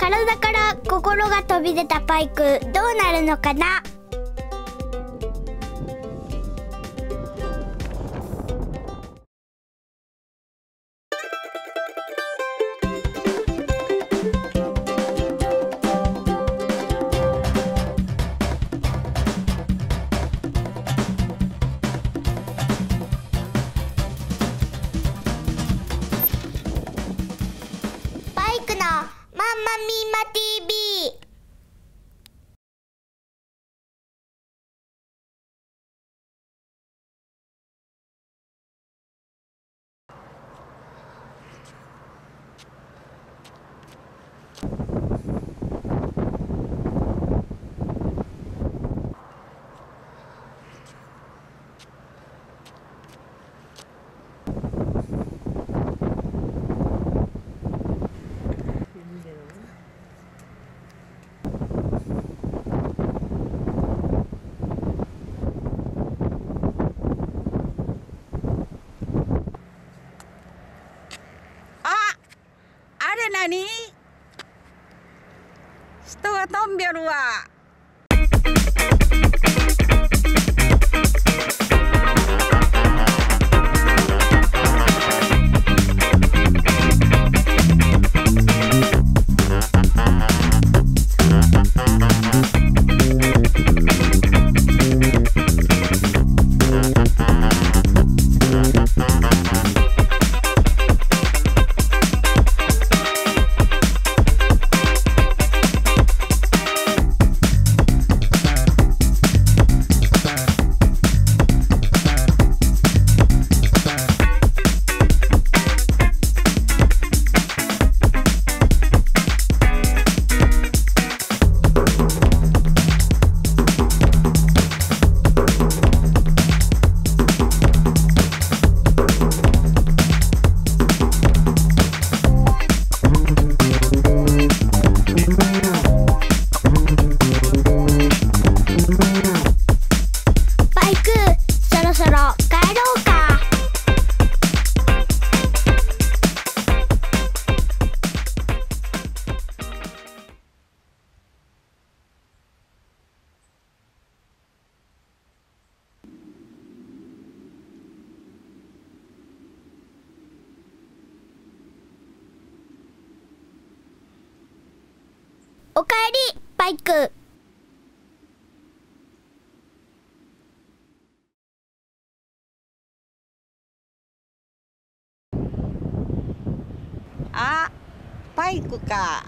体から心が飛び出たパイク、どうなるのかな？ママミマ TV。 何？人が飛んびょるわ。おかえり、パイク。あ、パイクか。